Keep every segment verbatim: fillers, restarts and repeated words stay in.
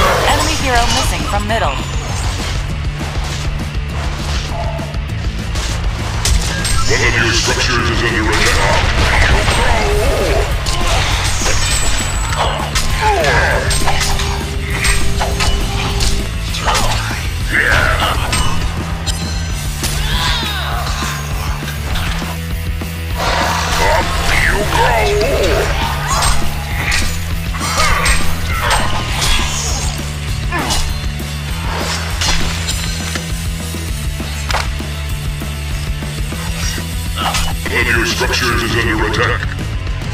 Enemy hero missing from middle. One of your structures is under attack. Up you go! One of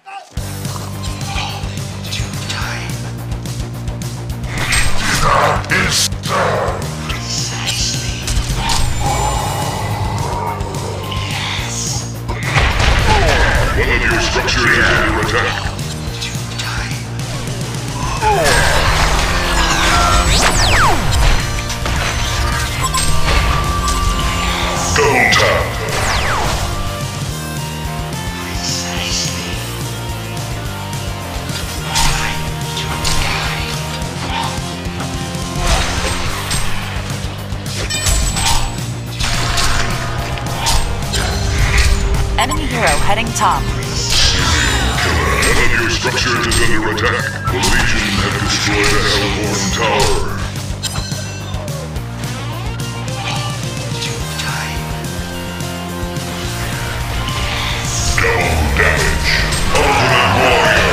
your structures is under attack. It's done. Precisely. Yes. One of your structures is under attack. Enemy hero heading top. One of your structures is under attack. The Legion have destroyed the Hellborn Tower. No damage. Ultimate Warrior.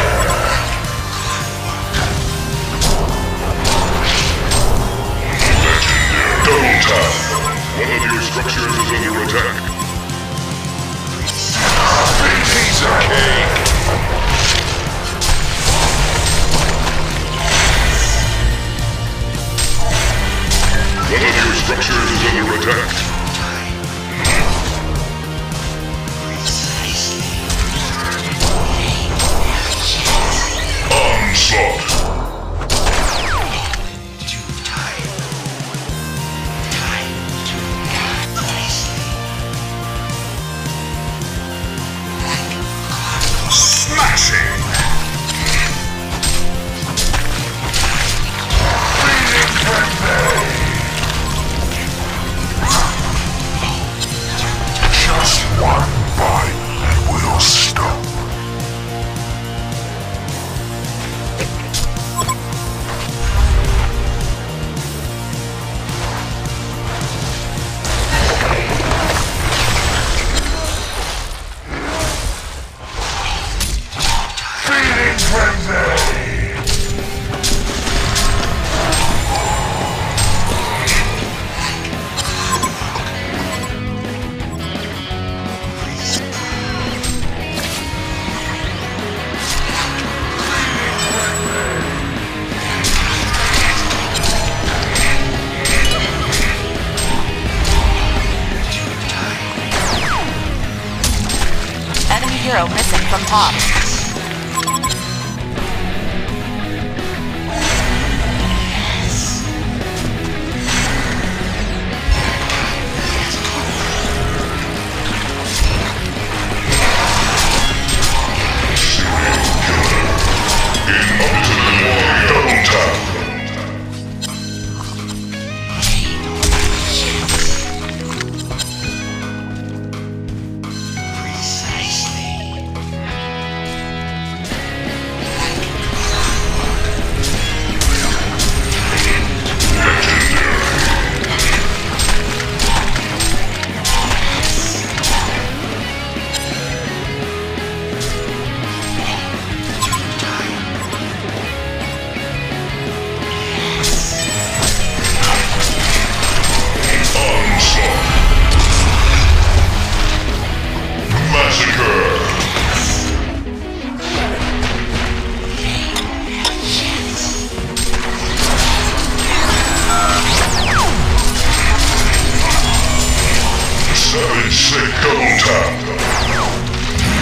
Legendary. Double tap. One of your structures is under attack. Piece of cake! One of your structures is under attack. Onslaught! Hero missing from top. Yes.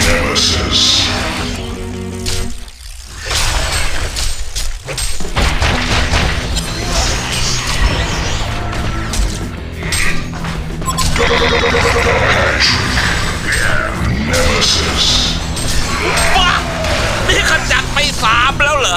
Nemesis. ว้านี่ขจัดไปสามแล้วเหรอ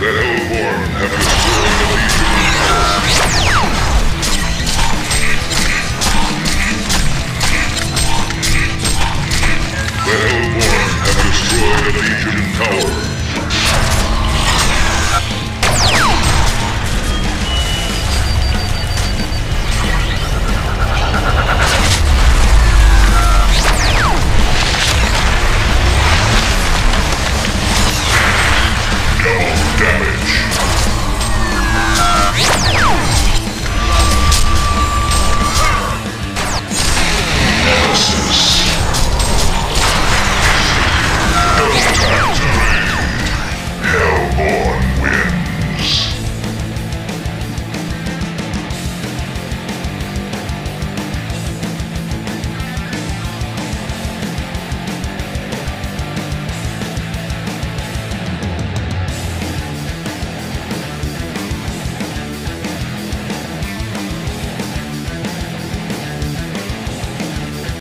The Hellborn have destroyed